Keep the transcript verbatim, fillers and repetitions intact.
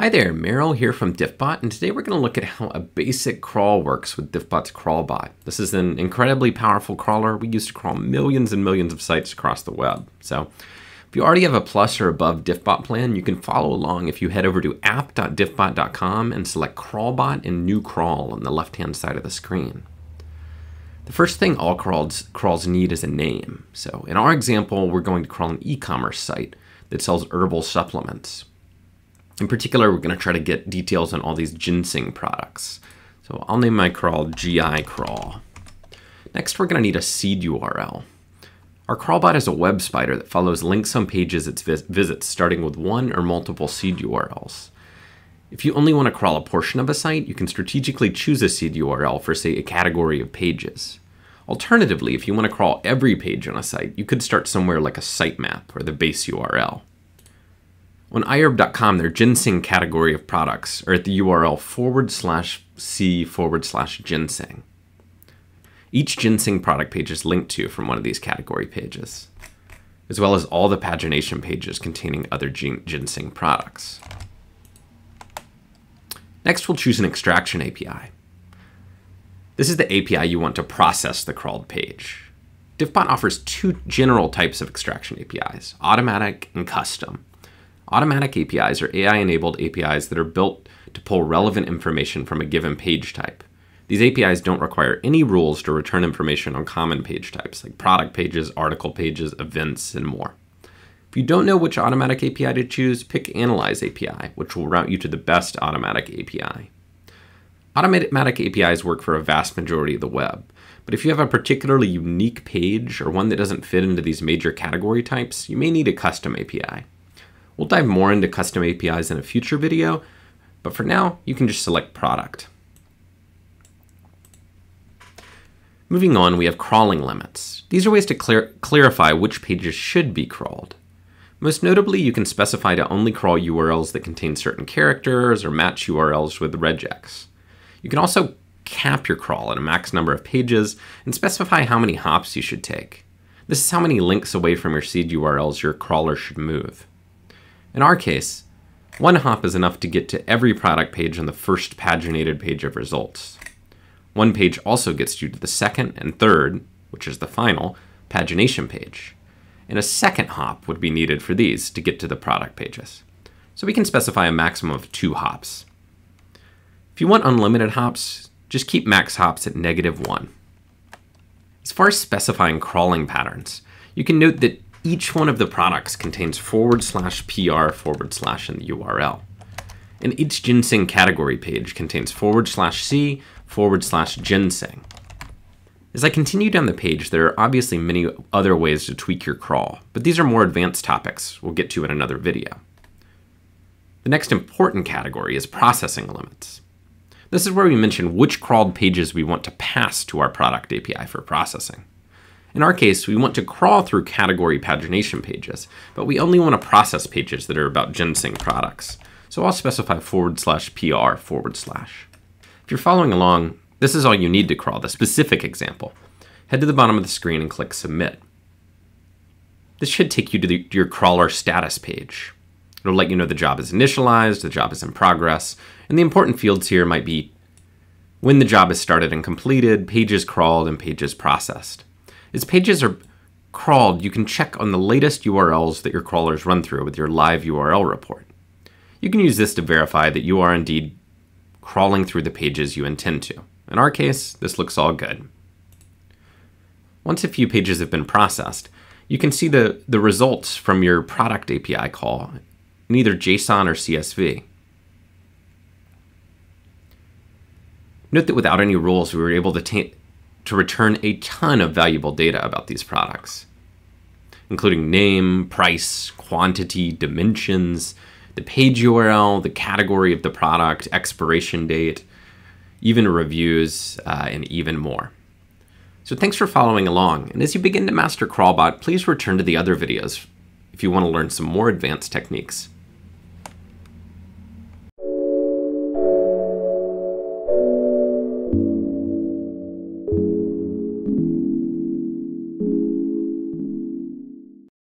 Hi there, Meryl here from Diffbot, and today we're going to look at how a basic crawl works with Diffbot's Crawlbot. This is an incredibly powerful crawler we use to crawl millions and millions of sites across the web. So if you already have a Plus or above Diffbot plan, you can follow along if you head over to app dot diffbot dot com and select Crawlbot and New Crawl on the left-hand side of the screen. The first thing all crawls, crawls need is a name. So in our example, we're going to crawl an e-commerce site that sells herbal supplements. In particular, we're going to try to get details on all these ginseng products. So I'll name my crawl G I Crawl. Next, we're going to need a seed U R L. Our Crawlbot is a web spider that follows links on pages it vis visits, starting with one or multiple seed U R Ls. If you only want to crawl a portion of a site, you can strategically choose a seed U R L for, say, a category of pages. Alternatively, if you want to crawl every page on a site, you could start somewhere like a sitemap or the base U R L. On i herb dot com, their ginseng category of products are at the U R L forward slash C forward slash ginseng. Each ginseng product page is linked to from one of these category pages, as well as all the pagination pages containing other ginseng products. Next, we'll choose an extraction A P I. This is the A P I you want to process the crawled page. Diffbot offers two general types of extraction A P Is, automatic and custom. Automatic A P Is are A I-enabled A P Is that are built to pull relevant information from a given page type. These A P Is don't require any rules to return information on common page types, like product pages, article pages, events, and more. If you don't know which automatic A P I to choose, pick Analyze A P I, which will route you to the best automatic A P I. Automatic A P Is work for a vast majority of the web, but if you have a particularly unique page or one that doesn't fit into these major category types, you may need a custom A P I. We'll dive more into custom A P Is in a future video, but for now, you can just select product. Moving on, we have crawling limits. These are ways to clar- clarify which pages should be crawled. Most notably, you can specify to only crawl U R Ls that contain certain characters or match U R Ls with regex. You can also cap your crawl at a max number of pages and specify how many hops you should take. This is how many links away from your seed U R Ls your crawler should move. In our case, one hop is enough to get to every product page on the first paginated page of results. One page also gets you to the second and third, which is the final, pagination page. And a second hop would be needed for these to get to the product pages. So we can specify a maximum of two hops. If you want unlimited hops, just keep max hops at negative one. As far as specifying crawling patterns, you can note that each one of the products contains forward slash PR forward slash in the U R L. And each ginseng category page contains forward slash C forward slash ginseng. As I continue down the page, there are obviously many other ways to tweak your crawl, but these are more advanced topics we'll get to in another video. The next important category is processing limits. This is where we mention which crawled pages we want to pass to our product A P I for processing. In our case, we want to crawl through category pagination pages, but we only want to process pages that are about ginseng products. So I'll specify forward slash P R forward slash. If you're following along, this is all you need to crawl the specific example. Head to the bottom of the screen and click Submit. This should take you to, the, to your crawler status page. It'll let you know the job is initialized, the job is in progress, and the important fields here might be when the job is started and completed, pages crawled, and pages processed. As pages are crawled, you can check on the latest U R Ls that your crawlers run through with your live U R L report. You can use this to verify that you are indeed crawling through the pages you intend to. In our case, this looks all good. Once a few pages have been processed, you can see the, the results from your product A P I call in either JSON or C S V. Note that without any rules, we were able to take to return a ton of valuable data about these products, including name, price, quantity, dimensions, the page U R L, the category of the product, expiration date, even reviews, uh, and even more. So thanks for following along. And as you begin to master Crawlbot, please return to the other videos if you want to learn some more advanced techniques.